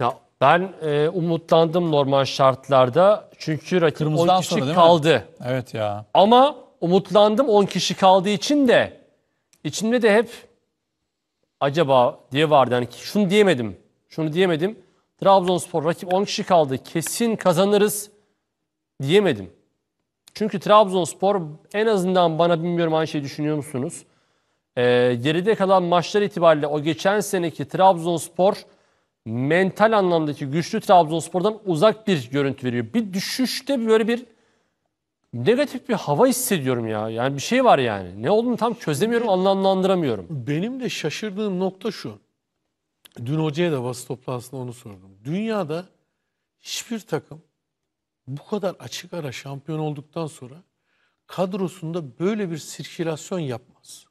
Ya ben umutlandım normal şartlarda. Çünkü rakip kırmızıdan 10 kişi sonra, kaldı. Evet ya. Ama umutlandım 10 kişi kaldığı için de içimde de hep acaba diye vardı. Yani şunu diyemedim. Şunu diyemedim. Trabzonspor rakip 10 kişi kaldı. Kesin kazanırız diyemedim. Çünkü Trabzonspor en azından bana, bilmiyorum aynı şeyi düşünüyor musunuz? Geride kalan maçlar itibariyle o geçen seneki Trabzonspor mental anlamdaki güçlü Trabzonspor'dan uzak bir görüntü veriyor. Bir düşüşte böyle bir negatif bir hava hissediyorum ya. Yani bir şey var yani. Ne olduğunu tam çözemiyorum, anlamlandıramıyorum. Benim de şaşırdığım nokta şu. Dün hocaya da basın toplantısında onu sordum. Dünyada hiçbir takım bu kadar açık ara şampiyon olduktan sonra kadrosunda böyle bir sirkülasyon yapmaz.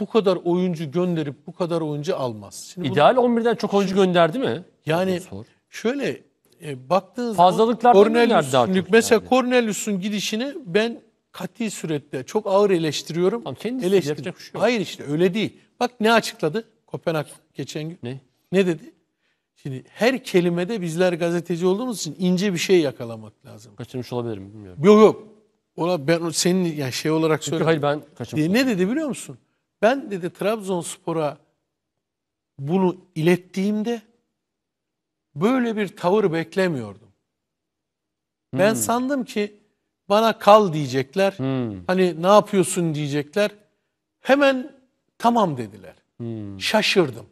Bu kadar oyuncu gönderip bu kadar oyuncu almaz. Şimdi İdeal bunu, 11'den çok oyuncu gönderdi mi? Yani şöyle baktığınız fazlalıklar zaman Cornelius'un, mesela yani. Cornelius'un gidişini ben katli surette çok ağır eleştiriyorum. Tamam, eleştiriyorum. Hayır işte öyle değil. Bak ne açıkladı Kopenhag geçen gün? Ne dedi? Şimdi her kelimede bizler gazeteci olduğumuz için ince bir şey yakalamak lazım. Kaçırmış olabilirim, bilmiyorum. Yok yok. Ola ben senin yani şey olarak söyle. Hayır ben kaçırmışım. Ne dedi biliyor musun? Ben dedi Trabzonspor'a bunu ilettiğimde böyle bir tavır beklemiyordum. Ben sandım ki bana kal diyecekler. Hani ne yapıyorsun diyecekler. Hemen tamam dediler. Şaşırdım.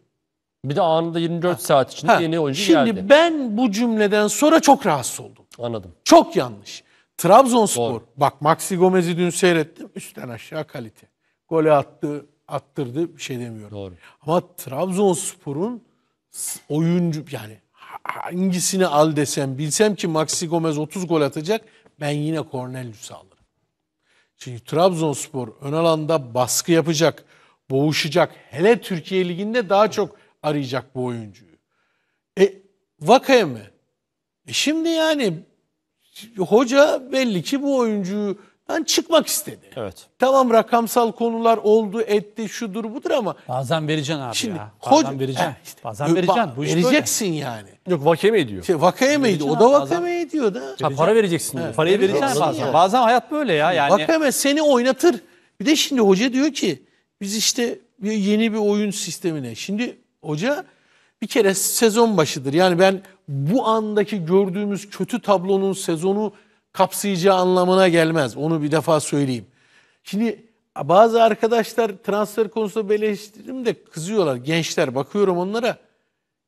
Bir de anında 24 saat içinde yeni oyuncu geldi. Şimdi ben bu cümleden sonra çok rahatsız oldum. Anladım. Çok yanlış. Trabzonspor. Doğru. Bak Maxi Gomez'i dün seyrettim. Üstten aşağı kalite. Gole attı, attırdı, bir şey demiyorum. Doğru. Ama Trabzonspor'un oyuncu, yani hangisini al desem, bilsem ki Maxi Gomez 30 gol atacak, ben yine Cornelius'u alırım. Çünkü Trabzonspor ön alanda baskı yapacak, boğuşacak. Hele Türkiye Ligi'nde daha çok arayacak bu oyuncuyu. Vakaya mı? Şimdi yani hoca belli ki bu oyuncuyu çıkmak istedi. Evet. Tamam rakamsal konular oldu, etti, şudur budur ama bazen vereceksin abi şimdi, ya. Bazen vereceksin. İşte, bazen vereceksin. Bu vereceksin böyle. Yani. Yok Vakeme ediyor. İşte Vakeme ediyor. O da Vakeme ediyor da. Ha, para vereceksin. Evet. Parayı vereceksin bazen. Yani. Bazen hayat böyle ya. Yani. Vakeme seni oynatır. Bir de şimdi hoca diyor ki biz işte yeni bir oyun sistemine. Şimdi hoca bir kere sezon başıdır. Yani ben bu andaki gördüğümüz kötü tablonun sezonu kapsayacağı anlamına gelmez. Onu bir defa söyleyeyim. Şimdi bazı arkadaşlar transfer konusunda eleştirim de kızıyorlar. Gençler, bakıyorum onlara.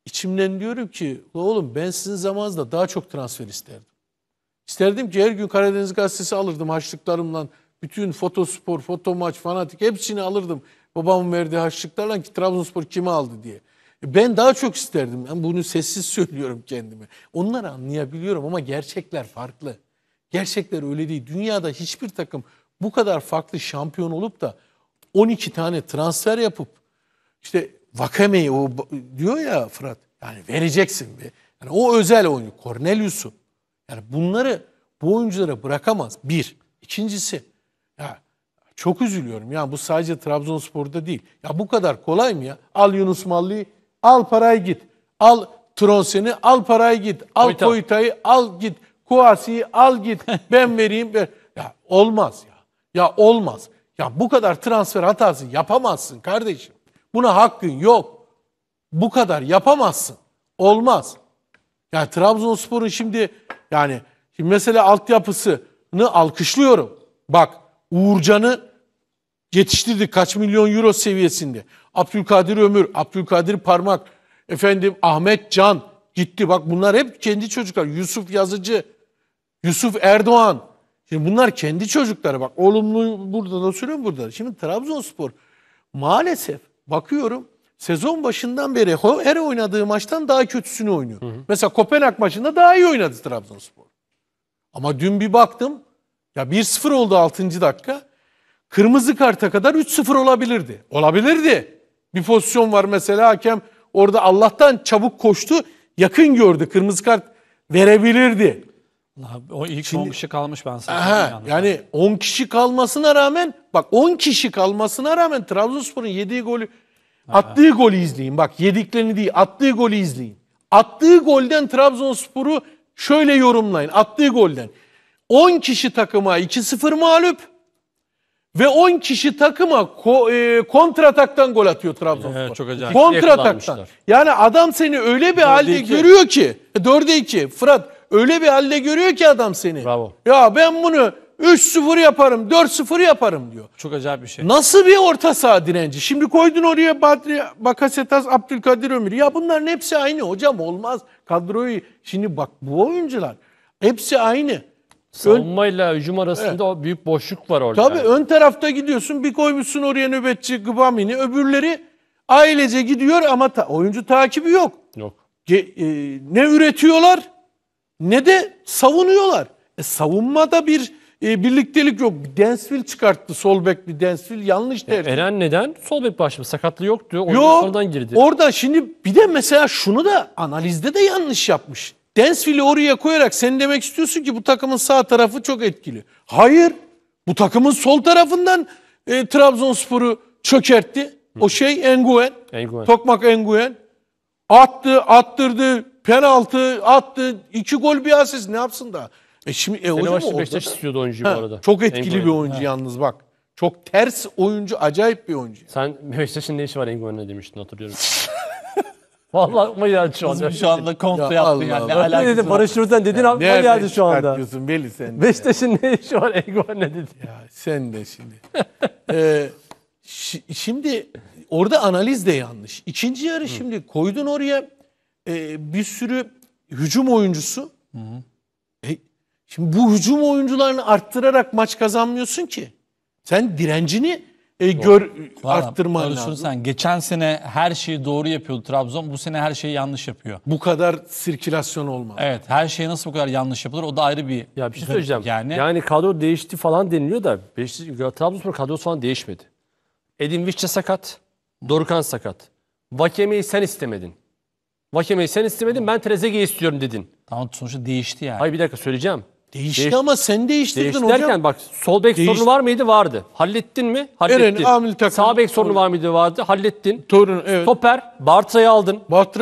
İçimden diyorum ki oğlum ben sizin zamanınızda daha çok transfer isterdim. İsterdim ki her gün Karadeniz Gazetesi alırdım haçlıklarımla. Bütün Fotospor, Fotomaç, Fanatik hepsini alırdım. Babamın verdiği haçlıklarla ki Trabzonspor kimi aldı diye. Ben daha çok isterdim. Ben bunu sessiz söylüyorum kendime. Onları anlayabiliyorum ama gerçekler farklı. Gerçekler öyle değil. Dünyada hiçbir takım bu kadar farklı şampiyon olup da 12 tane transfer yapıp işte Vakame'yi o diyor ya Fırat, yani vereceksin be. Yani o özel oyuncu Cornelius'u. Yani bunları bu oyunculara bırakamaz. Bir. İkincisi ya çok üzülüyorum. Yani bu sadece Trabzonspor'da değil. Ya bu kadar kolay mı ya? Al Yunus Mallı'yı, al parayı git. Al Tronsen'i, al parayı git. Al Koyta'yı, al git. Kuasi'yi al git, ben vereyim. Ya olmaz ya. Ya olmaz. Ya bu kadar transfer hatası yapamazsın kardeşim. Buna hakkın yok. Bu kadar yapamazsın. Olmaz. Ya Trabzonspor'un şimdi yani şimdi mesela altyapısını alkışlıyorum. Bak Uğurcan'ı yetiştirdi kaç milyon euro seviyesinde. Abdülkadir Ömür, Abdülkadir Parmak, efendim Ahmet Can gitti. Bak bunlar hep kendi çocuklar. Yusuf Yazıcı, Yusuf Erdoğan. Şimdi bunlar kendi çocukları. Bak olumlu burada da söylüyorum burada. Şimdi Trabzonspor maalesef bakıyorum sezon başından beri her oynadığı maçtan daha kötüsünü oynuyor. Hı hı. Mesela Kopenhag maçında daha iyi oynadı Trabzonspor. Ama dün bir baktım ya 1-0 oldu 6. dakika. Kırmızı karta kadar 3-0 olabilirdi. Olabilirdi. Bir pozisyon var mesela hakem orada Allah'tan çabuk koştu. Yakın gördü. Kırmızı kart verebilirdi. O ilk şimdi, 10 kişi kalmış ben sana. Aha, yani 10 kişi kalmasına rağmen bak 10 kişi kalmasına rağmen Trabzonspor'un yediği golü attığı golü izleyin. Bak yediklerini değil attığı golü izleyin. Attığı golden Trabzonspor'u şöyle yorumlayın. Attığı golden 10 kişi takıma 2-0 mağlup ve 10 kişi takıma kontrataktan gol atıyor Trabzonspor. Evet, çok acayip. Kontrataktan. Yani adam seni öyle bir halde görüyor ki 4'e 2 Fırat, öyle bir halde görüyor ki adam seni. Bravo. Ya ben bunu 3-0 yaparım, 4-0 yaparım diyor. Çok acayip bir şey. Nasıl bir orta saha direnci? Şimdi koydun oraya Badri, Bakasetas, Abdülkadir Ömür. Ya bunların hepsi aynı hocam, olmaz. Kadroyu şimdi bak, bu oyuncular hepsi aynı. Savunmayla hücum arasında evet, o büyük boşluk var orada. Tabii yani. Ön tarafta gidiyorsun, bir koymuşsun oraya nöbetçi Gıbamini, öbürleri ailece gidiyor ama oyuncu takibi yok. Yok. Ne üretiyorlar ne de savunuyorlar. Savunmada bir birliktelik yok. Densville çıkarttı. Sol bek bir Densville yanlış tercih. Eren neden? Sol bek başladı. Sakatlığı yoktu. Oradan girdi. Orada şimdi bir de mesela şunu da analizde de yanlış yapmış. Densville'i oraya koyarak sen demek istiyorsun ki bu takımın sağ tarafı çok etkili. Hayır. Bu takımın sol tarafından Trabzonspor'u çökertti. Hı. O şey Enguven. Tokmak Enguven. Attı, attırdı, penaltı attı. 2 gol bir asist. Ne yapsın daha? Şimdi hocam Beşiktaş istiyordu oyuncuyu bu arada. Çok etkili Enguven'de bir oyuncu yalnız bak. Çok ters oyuncu, acayip bir oyuncu. Sen Beşiktaş'ın ne işi var Enguven'le demiştin, hatırlıyorum. Vallahi aklıma geldi şu anda. Şu anda kontra yaptın ya. Ne alakası var? Barış Rüzden dedin, aklıma geldi şu anda. Beşiktaş'ın ne işi var Enguven'le dedin. Ya sen de şimdi. Şimdi orada analiz de yanlış. İkinci yarı şimdi koydun oraya bir sürü hücum oyuncusu. Şimdi bu hücum oyuncularını arttırarak maç kazanmıyorsun ki. Sen direncini arttırman lazım. Sen, geçen sene her şeyi doğru yapıyordu Trabzon. Bu sene her şeyi yanlış yapıyor. Bu kadar sirkülasyon olmaz. Evet, her şey nasıl bu kadar yanlış yapılır? O da ayrı bir... Ya bir şey söyleyeceğim. Yani kadro değişti falan deniliyor da Trabzonspor kadrosu falan değişmedi. Edin Vich'e sakat, Dorukhan sakat. Vakeme'yi sen istemedin. Ben Trezeguet'i istiyorum dedin. Tamam, sonuçta değişti yani. Hayır, bir dakika söyleyeceğim. Değişti ama sen değiştirdin hocam. Derken bak, sol bek sorunu var mıydı? Vardı. Hallettin mi? Hallettin. Sağ bek sorunu var mıydı? Vardı. Hallettin. Torun, evet. Stoper, Bartra'yı aldın. Bak,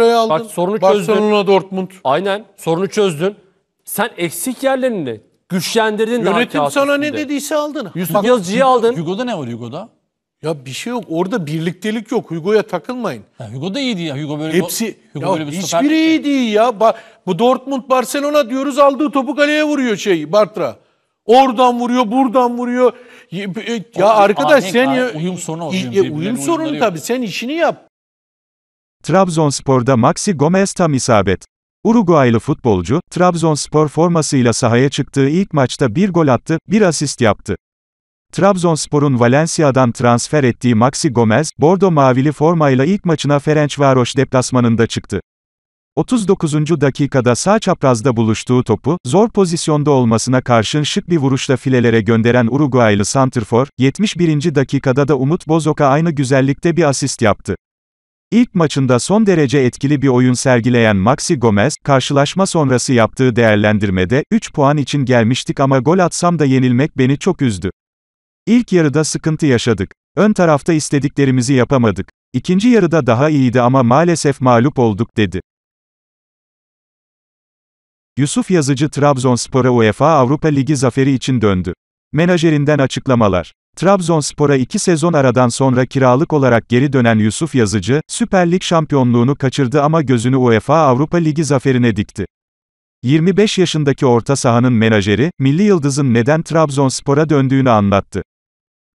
sorunu çözdün. Barcelona, Dortmund. Aynen, sorunu çözdün. Sen eksik yerlerini güçlendirdin. Yönetim sana ne dediyse aldın. Yusuf Yazıcı'yı aldın. Hugo'da ne var Hugo'da? Ya bir şey yok. Orada birliktelik yok. Hugo'ya takılmayın. Ya Hugo da iyiydi ya. Hugo böyle bir hiçbiri iyiydi ya. Bu Dortmund, Barcelona diyoruz, aldığı topu kaleye vuruyor Bartra. Oradan vuruyor, buradan vuruyor. Ya arkadaş sen... Uyum sorunu tabii. Sen işini yap. Trabzonspor'da Maxi Gomez tam isabet. Uruguaylı futbolcu, Trabzonspor formasıyla sahaya çıktığı ilk maçta bir gol attı, bir asist yaptı. Trabzonspor'un Valencia'dan transfer ettiği Maxi Gomez, Bordo Mavili formayla ilk maçına Ferencvaros deplasmanında çıktı. 39. dakikada sağ çaprazda buluştuğu topu, zor pozisyonda olmasına karşın şık bir vuruşla filelere gönderen Uruguaylı santrfor, 71. dakikada da Umut Bozok'a aynı güzellikte bir asist yaptı. İlk maçında son derece etkili bir oyun sergileyen Maxi Gomez, karşılaşma sonrası yaptığı değerlendirmede, 3 puan için gelmiştik ama gol atsam da yenilmek beni çok üzdü. İlk yarıda sıkıntı yaşadık. Ön tarafta istediklerimizi yapamadık. İkinci yarıda daha iyiydi ama maalesef mağlup olduk dedi. Yusuf Yazıcı Trabzonspor'a UEFA Avrupa Ligi zaferi için döndü. Menajerinden açıklamalar. Trabzonspor'a 2 sezon aradan sonra kiralık olarak geri dönen Yusuf Yazıcı, Süper Lig şampiyonluğunu kaçırdı ama gözünü UEFA Avrupa Ligi zaferine dikti. 25 yaşındaki orta sahanın menajeri, milli yıldızın neden Trabzonspor'a döndüğünü anlattı.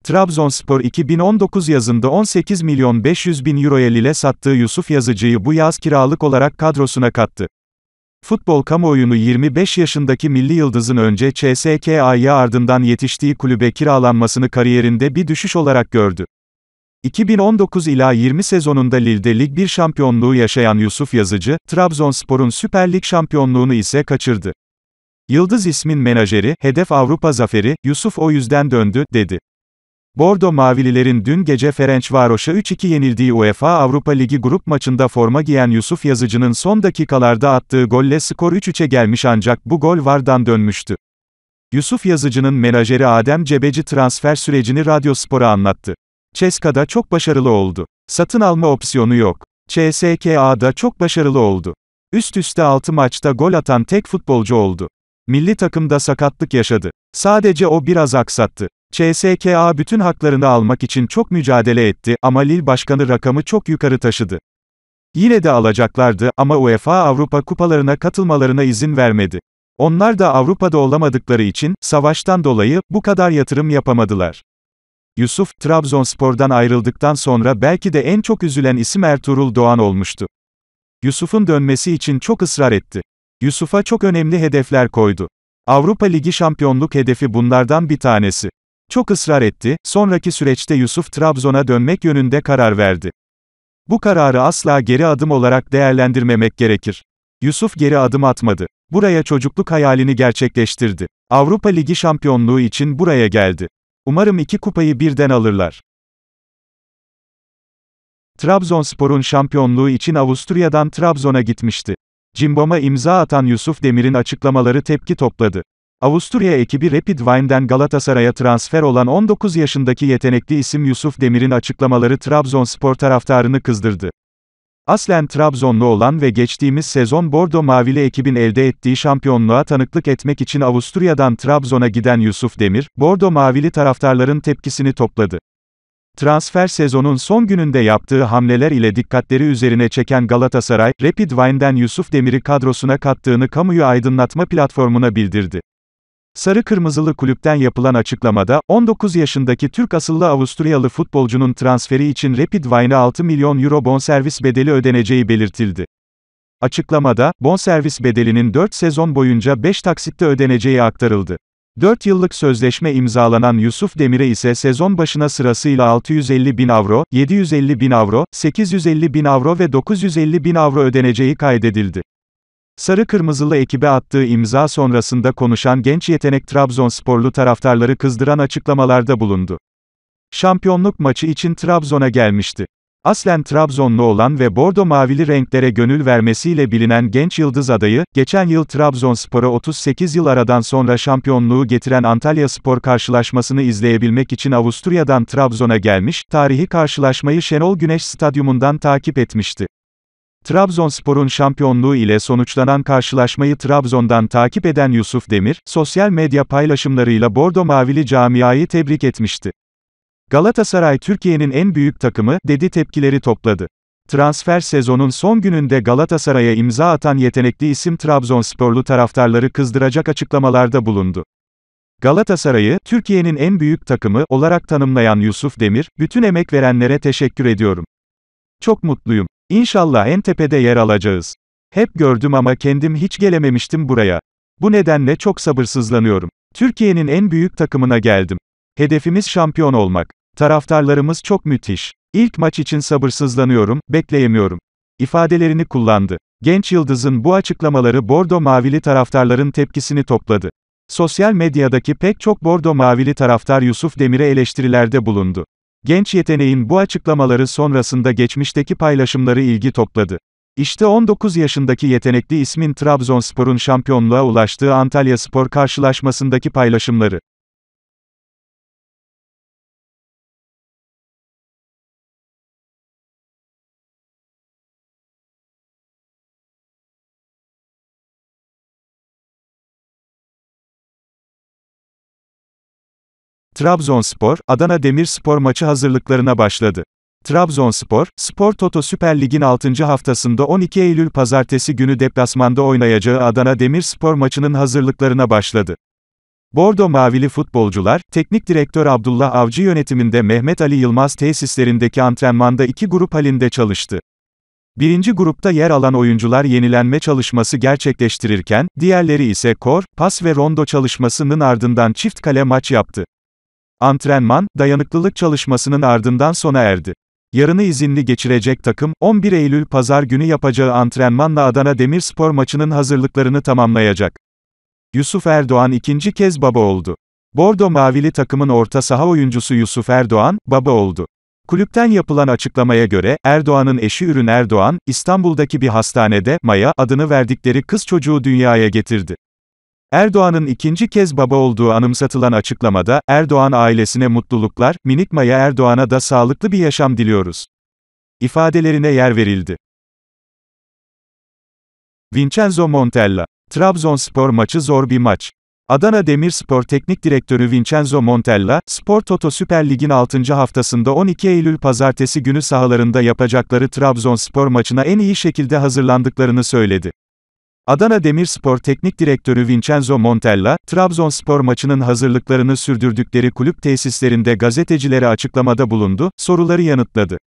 Trabzonspor 2019 yazında 18.500.000 Euro'ya lile sattığı Yusuf Yazıcı'yı bu yaz kiralık olarak kadrosuna kattı. Futbol kamuoyunu 25 yaşındaki milli yıldızın önce CSKA'ya ardından yetiştiği kulübe kiralanmasını kariyerinde bir düşüş olarak gördü. 2019 ila 20 sezonunda Lille'de Lig 1 şampiyonluğu yaşayan Yusuf Yazıcı, Trabzonspor'un Süper Lig şampiyonluğunu ise kaçırdı. Yıldız ismin menajeri, hedef Avrupa zaferi, Yusuf o yüzden döndü, dedi. Bordo Mavililerin dün gece Ferencvaros'a 3-2 yenildiği UEFA Avrupa Ligi grup maçında forma giyen Yusuf Yazıcı'nın son dakikalarda attığı golle skor 3-3'e gelmiş ancak bu gol VAR'dan dönmüştü. Yusuf Yazıcı'nın menajeri Adem Cebeci transfer sürecini Radyospor'a anlattı. CSKA'da çok başarılı oldu. Satın alma opsiyonu yok. CSKA'da çok başarılı oldu. Üst üste 6 maçta gol atan tek futbolcu oldu. Milli takımda sakatlık yaşadı. Sadece o biraz aksattı. CSKA bütün haklarını almak için çok mücadele etti ama Lille başkanı rakamı çok yukarı taşıdı. Yine de alacaklardı ama UEFA Avrupa kupalarına katılmalarına izin vermedi. Onlar da Avrupa'da olamadıkları için, savaştan dolayı, bu kadar yatırım yapamadılar. Yusuf, Trabzonspor'dan ayrıldıktan sonra belki de en çok üzülen isim Ertuğrul Doğan olmuştu. Yusuf'un dönmesi için çok ısrar etti. Yusuf'a çok önemli hedefler koydu. Avrupa Ligi şampiyonluk hedefi bunlardan bir tanesi. Çok ısrar etti, sonraki süreçte Yusuf Trabzon'a dönmek yönünde karar verdi. Bu kararı asla geri adım olarak değerlendirmemek gerekir. Yusuf geri adım atmadı. Buraya çocukluk hayalini gerçekleştirdi. Avrupa Ligi şampiyonluğu için buraya geldi. Umarım iki kupayı birden alırlar. Trabzonspor'un şampiyonluğu için Avusturya'dan Trabzon'a gitmişti. Cimbom'a imza atan Yusuf Demir'in açıklamaları tepki topladı. Avusturya ekibi Rapid Wien'den Galatasaray'a transfer olan 19 yaşındaki yetenekli isim Yusuf Demir'in açıklamaları Trabzonspor taraftarını kızdırdı. Aslen Trabzonlu olan ve geçtiğimiz sezon Bordo Mavili ekibin elde ettiği şampiyonluğa tanıklık etmek için Avusturya'dan Trabzon'a giden Yusuf Demir, Bordo Mavili taraftarların tepkisini topladı. Transfer sezonun son gününde yaptığı hamleler ile dikkatleri üzerine çeken Galatasaray, Rapid Wien'den Yusuf Demir'i kadrosuna kattığını kamuyu aydınlatma platformuna bildirdi. Sarı Kırmızılı Kulüpten yapılan açıklamada, 19 yaşındaki Türk asıllı Avusturyalı futbolcunun transferi için Rapid Wien'e 6 milyon euro bonservis bedeli ödeneceği belirtildi. Açıklamada, bonservis bedelinin 4 sezon boyunca 5 taksitte ödeneceği aktarıldı. 4 yıllık sözleşme imzalanan Yusuf Demir'e ise sezon başına sırasıyla 650 bin avro, 750 bin avro, 850 bin avro ve 950 bin avro ödeneceği kaydedildi. Sarı Kırmızılı ekibe attığı imza sonrasında konuşan genç yetenek Trabzonsporlu taraftarları kızdıran açıklamalarda bulundu. Şampiyonluk maçı için Trabzon'a gelmişti. Aslen Trabzonlu olan ve bordo mavili renklere gönül vermesiyle bilinen genç yıldız adayı, geçen yıl Trabzonspor'a 38 yıl aradan sonra şampiyonluğu getiren Antalyaspor karşılaşmasını izleyebilmek için Avusturya'dan Trabzon'a gelmiş, tarihi karşılaşmayı Şenol Güneş Stadyumundan takip etmişti. Trabzonspor'un şampiyonluğu ile sonuçlanan karşılaşmayı Trabzon'dan takip eden Yusuf Demir, sosyal medya paylaşımlarıyla Bordo Mavili camiayı tebrik etmişti. Galatasaray Türkiye'nin en büyük takımı, dedi tepkileri topladı. Transfer sezonun son gününde Galatasaray'a imza atan yetenekli isim Trabzonsporlu taraftarları kızdıracak açıklamalarda bulundu. Galatasaray'ı, Türkiye'nin en büyük takımı olarak tanımlayan Yusuf Demir, bütün emek verenlere teşekkür ediyorum. Çok mutluyum. İnşallah en tepede yer alacağız. Hep gördüm ama kendim hiç gelememiştim buraya. Bu nedenle çok sabırsızlanıyorum. Türkiye'nin en büyük takımına geldim. Hedefimiz şampiyon olmak. Taraftarlarımız çok müthiş. İlk maç için sabırsızlanıyorum, bekleyemiyorum. İfadelerini kullandı. Genç yıldızın bu açıklamaları Bordo Mavili taraftarların tepkisini topladı. Sosyal medyadaki pek çok Bordo Mavili taraftar Yusuf Demir'e eleştirilerde bulundu. Genç yeteneğin bu açıklamaları sonrasında geçmişteki paylaşımları ilgi topladı. İşte 19 yaşındaki yetenekli ismin Trabzonspor'un şampiyonluğa ulaştığı Antalyaspor karşılaşmasındaki paylaşımları. Trabzonspor, Adana Demirspor maçı hazırlıklarına başladı. Trabzonspor, Spor Toto Süper Lig'in 6. haftasında 12 Eylül Pazartesi günü deplasmanda oynayacağı Adana Demirspor maçının hazırlıklarına başladı. Bordo Mavili futbolcular, teknik direktör Abdullah Avcı yönetiminde Mehmet Ali Yılmaz tesislerindeki antrenmanda iki grup halinde çalıştı. Birinci grupta yer alan oyuncular yenilenme çalışması gerçekleştirirken, diğerleri ise kor, pas ve rondo çalışmasının ardından çift kale maç yaptı. Antrenman, dayanıklılık çalışmasının ardından sona erdi. Yarını izinli geçirecek takım, 11 Eylül Pazar günü yapacağı antrenmanla Adana Demirspor maçının hazırlıklarını tamamlayacak. Yusuf Erdoğan ikinci kez baba oldu. Bordo Mavili takımın orta saha oyuncusu Yusuf Erdoğan, baba oldu. Kulüpten yapılan açıklamaya göre, Erdoğan'ın eşi Ürün Erdoğan, İstanbul'daki bir hastanede, Maya, adını verdikleri kız çocuğu dünyaya getirdi. Erdoğan'ın ikinci kez baba olduğu anımsatılan açıklamada, Erdoğan ailesine mutluluklar, minik Maya Erdoğan'a da sağlıklı bir yaşam diliyoruz ifadelerine yer verildi. Vincenzo Montella. Trabzonspor maçı zor bir maç. Adana Demirspor Teknik Direktörü Vincenzo Montella, Spor Toto Süper Lig'in 6. haftasında 12 Eylül Pazartesi günü sahalarında yapacakları Trabzonspor maçına en iyi şekilde hazırlandıklarını söyledi. Adana Demirspor Teknik Direktörü Vincenzo Montella, Trabzonspor maçının hazırlıklarını sürdürdükleri kulüp tesislerinde gazetecilere açıklamada bulundu, soruları yanıtladı.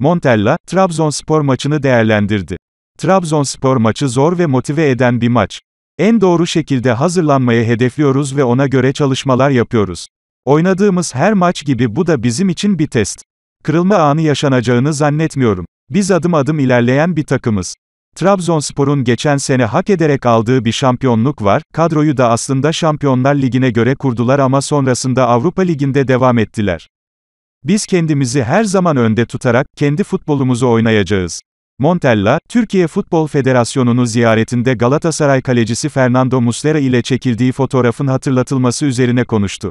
Montella, Trabzonspor maçını değerlendirdi. Trabzonspor maçı zor ve motive eden bir maç. En doğru şekilde hazırlanmayı hedefliyoruz ve ona göre çalışmalar yapıyoruz. Oynadığımız her maç gibi bu da bizim için bir test. Kırılma anı yaşanacağını zannetmiyorum. Biz adım adım ilerleyen bir takımız. Trabzonspor'un geçen sene hak ederek aldığı bir şampiyonluk var, kadroyu da aslında Şampiyonlar Ligi'ne göre kurdular ama sonrasında Avrupa Ligi'nde devam ettiler. Biz kendimizi her zaman önde tutarak, kendi futbolumuzu oynayacağız. Montella, Türkiye Futbol Federasyonu'nu ziyaretinde Galatasaray kalecisi Fernando Muslera ile çekildiği fotoğrafın hatırlatılması üzerine konuştu.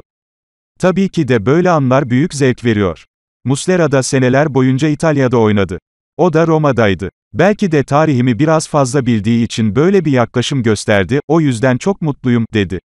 Tabii ki de böyle anlar büyük zevk veriyor. Muslera da seneler boyunca İtalya'da oynadı. O da Roma'daydı. Belki de tarihimi biraz fazla bildiği için böyle bir yaklaşım gösterdi, o yüzden çok mutluyum, dedi.